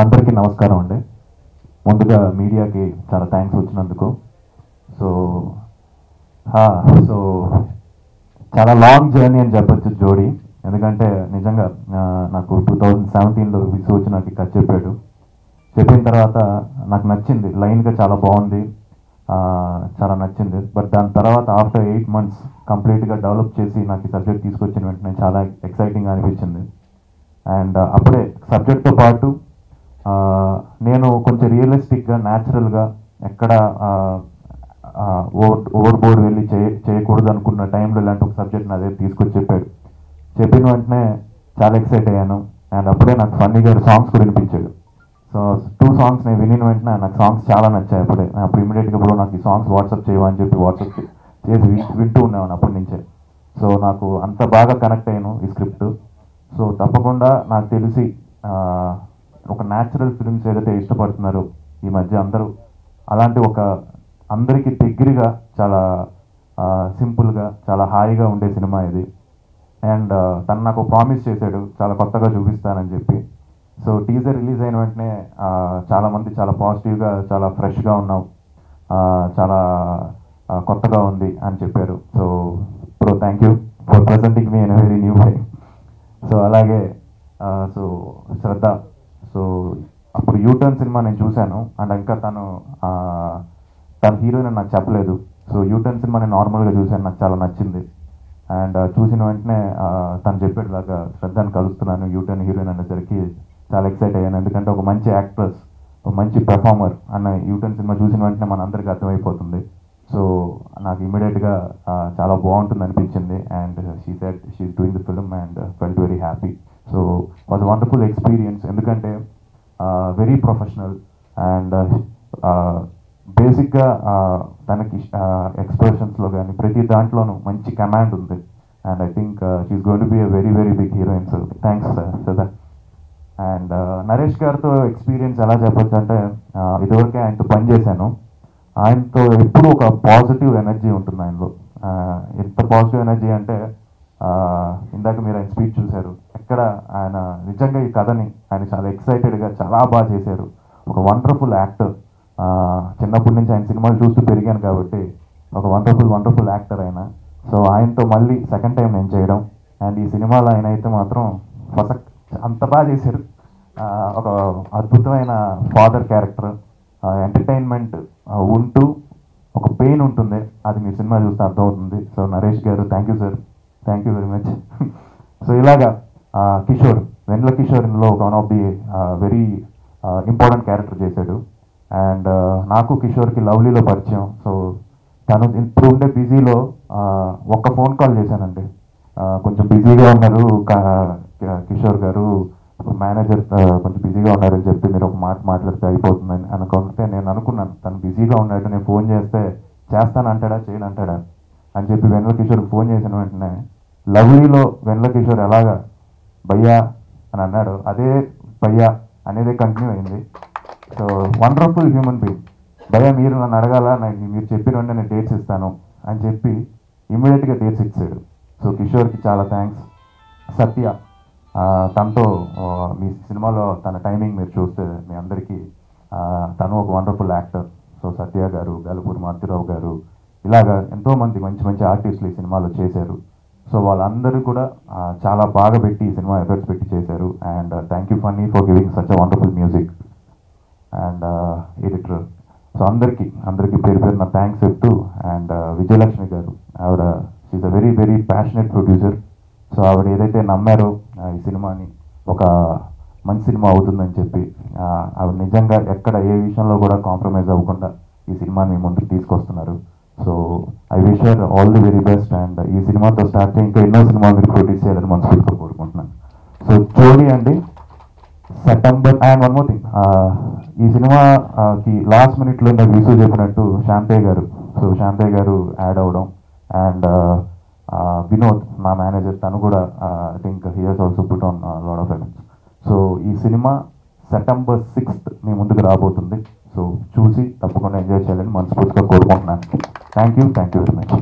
అందరికీ నమస్కారం అండి. ముందుగా మీడియాకి చాలా థ్యాంక్స్ వచ్చినందుకు. సో చాలా లాంగ్ జర్నీ అని చెప్పచ్చు జోడీ, ఎందుకంటే నిజంగా నాకు 2017లో విసు వచ్చి నాకు కట్ చెప్పాడు. చెప్పిన తర్వాత నాకు నచ్చింది, లైన్గా చాలా బాగుంది, చాలా నచ్చింది. బట్ దాని తర్వాత ఆఫ్టర్ 8 months కంప్లీట్గా డెవలప్ చేసి నాకు ఈ సబ్జెక్ట్ తీసుకొచ్చిన వెంటనే చాలా ఎక్సైటింగ్గా అనిపించింది. అండ్ అప్పుడే సబ్జెక్ట్తో పాటు నేను కొంచెం రియలిస్టిక్గా న్యాచురల్గా ఎక్కడ ఓవర్ బోర్డ్ వెళ్ళి చేయకూడదు అనుకున్న టైంలో ఇలాంటి ఒక సబ్జెక్ట్ నాదే తీసుకొచ్చి చెప్పాడు. చెప్పిన వెంటనే చాలా ఎక్సైట్ అయ్యాను. అండ్ అప్పుడే నాకు ఫన్నీ గారు సాంగ్స్ కూడా వినిపించాడు. సో 2 songs నేను వినిన వెంటనే నాకు సాంగ్స్ చాలా నచ్చాయి. అప్పుడు ఇమీడియట్గా కూడా నాకు ఈ సాంగ్స్ వాట్సాప్ చేయమని చెప్పి వాట్సాప్ చేసి వింటూ ఉన్నాను అప్పటి నుంచే. సో నాకు అంత బాగా కనెక్ట్ అయ్యాను ఈ స్క్రిప్ట్. సో తప్పకుండా నాకు తెలిసి ఒక న్యాచురల్ ఫిల్మ్స్ ఏదైతే ఇష్టపడుతున్నారో ఈ మధ్య అందరూ, అలాంటి ఒక అందరికీ దగ్గరగా చాలా సింపుల్గా చాలా హాయిగా ఉండే సినిమా ఇది. అండ్ తను నాకు ప్రామిస్ చేశాడు చాలా కొత్తగా చూపిస్తానని చెప్పి. సో టీజర్ రిలీజ్ అయిన వెంటనే చాలామంది చాలా పాజిటివ్గా, చాలా ఫ్రెష్గా ఉన్నాం, చాలా కొత్తగా ఉంది అని చెప్పారు. సో ఇప్పుడు thank you for presenting me in a very new way. So అలాగే సో శ్రద్ధ, సో అప్పుడు యూటర్న్ సినిమా నేను చూశాను. అండ్ ఇంకా తన హీరోయిన్ నాకు చెప్పలేదు. సో యూటర్న్ సినిమా నేను నార్మల్గా చూశాను, నాకు చాలా నచ్చింది. అండ్ చూసిన వెంటనే తను చెప్పేట్లాగా శ్రద్ధను కలుస్తున్నాను యూటర్న్ హీరోయిన్ అనేసరికి చాలా ఎక్సైట్ అయ్యాను. ఎందుకంటే ఒక మంచి యాక్ట్రెస్, ఒక మంచి పెర్ఫార్మర్ అన్న యూటర్న్ సినిమా చూసిన వెంటనే మనందరికీ అర్థమైపోతుంది. సో నాకు ఇమీడియట్గా చాలా బాగుంటుంది అనిపించింది. And she said she is doing the film and felt very happy. So was wonderful experience, ఎందుకంటే వెరీ ప్రొఫెషనల్. అండ్ బేసిక్గా తనకి ఎక్స్ప్రెషన్స్లో కానీ ప్రతి దాంట్లోనూ మంచి కమాండ్ ఉంది. And I think she is going to be a very very big heroine. So thanks Sada. And Naresh గారితో ఎక్స్పీరియన్స్ ఎలా చెప్పచ్చు అంటే, ఇదివరకే ఆయనతో పనిచేశాను. ఆయనతో ఎప్పుడూ ఒక పాజిటివ్ ఎనర్జీ ఉంటుంది ఆయనలో. ఎంత పాజిటివ్ ఎనర్జీ అంటే, ఇందాక మీరు ఆయన స్పీచ్ చూశారు, ఎక్కడ ఆయన నిజంగా ఈ కథని ఆయన చాలా ఎక్సైటెడ్గా చాలా బాగా చేశారు. ఒక వండర్ఫుల్ యాక్టర్, చిన్నప్పటి నుంచి ఆయన సినిమాలు చూస్తూ పెరిగాను కాబట్టి ఒక వండర్ఫుల్ వండర్ఫుల్ యాక్టర్ ఆయన. సో ఆయనతో మళ్ళీ సెకండ్ టైం నేను చేయడం, అండ్ ఈ సినిమాలో ఆయన అయితే మాత్రం అంత బాగా చేశారు. ఒక అద్భుతమైన ఫాదర్ క్యారెక్టర్, ఎంటర్టైన్మెంట్ ఉంటూ ఒక పెయిన్ ఉంటుంది, అది మీ సినిమా చూస్తే అర్థమవుతుంది. సో నరేష్ గారు thank you sir, thank you very much. So ఇలాగా కిషోర్, వెన్నెల కిషోర్లో one of the very important character చేశాడు. అండ్ నాకు కిషోర్కి లవ్లీలో పరిచయం. సో తను ఇప్పుడు ఉండే బిజీలో ఒక్క ఫోన్ కాల్ చేశానండి. కొంచెం బిజీగా ఉన్నారు కిషోర్ గారు, మేనేజర్ కొంచెం బిజీగా ఉన్నారని చెప్పి మీరు ఒక మాట మాట్లాడితే అయిపోతుందని అనుకుంటే, నేను అనుకున్నాను తను బిజీగా ఉన్నాడు, నేను ఫోన్ చేస్తే చేస్తానంటాడా చేయడంటాడా అని చెప్పి వెన్నెల కిషోర్ ఫోన్ చేసిన వెంటనే లవ్లీలో వెన్నెల కిషోర్ ఎలాగా భయ్యా అని అన్నాడు, అదే భయ్యా అనేది కంటిన్యూ అయింది. So wonderful human being. భయ్యా మీరు నన్ను అడగాల, మీరు చెప్పిన వెంటనే నేను డేట్స్ ఇస్తాను అని చెప్పి ఇమ్మీడియట్గా డేట్స్ ఇచ్చాడు. సో కిషోర్కి చాలా థ్యాంక్స్. సత్య, తనతో మీ సినిమాలో తన టైమింగ్ మీరు చూస్తే మీ అందరికీ, తను ఒక వండర్ఫుల్ యాక్టర్. సో సత్య గారు, గాలపూరి మారుతిరావు గారు, ఇలాగా ఎంతోమంది మంచి మంచి ఆర్టిస్టులు ఈ సినిమాలో చేశారు. సో వాళ్ళందరూ కూడా చాలా బాగా పెట్టి ఈ సినిమా ఎఫర్ట్స్ పెట్టి చేశారు. And thank you funny for giving such a wonderful music. And editor, so అందరికీ పేరు పేరున థ్యాంక్స్ చెప్తూ. అండ్ విజయలక్ష్మి గారు, ఆవిడ she is a very very passionate producer. So ఆవిడ ఏదైతే నమ్మారో ఈ సినిమాని ఒక మంచి సినిమా అవుతుందని చెప్పి, ఆవిడ నిజంగా ఎక్కడ ఏ విషయంలో కూడా కాంప్రమైజ్ అవ్వకుండా ఈ సినిమాని మీ ముందుకు తీసుకొస్తున్నారు. So I wish her all the very best. And ఈ సినిమాతో స్టార్ట్ చేయి ఇంకా ఎన్నో సినిమాలు మీరు ప్రొడ్యూస్ చేయాలని మనస్ఫూర్తిగా కోరుకుంటున్నాను. సో జోడీ అండి September. And one more thing, ఈ సినిమాకి లాస్ట్ మినిట్లో నాకు విసు చెప్పినట్టు శాంతయ్య గారు, సో శాంతయ్య గారు యాడ్ అవ్వడం. అండ్ వినోద్ మా మేనేజర్, తను కూడా I think he has also put on lot of efforts. So ఈ సినిమా సెప్టెంబర్ 6 మీ ముందుకు రాబోతుంది. సో చూసి తప్పకుండా ఎంజాయ్ చేయాలని మనస్ఫూర్తిగా కోరుకుంటున్నాను. Thank you very much.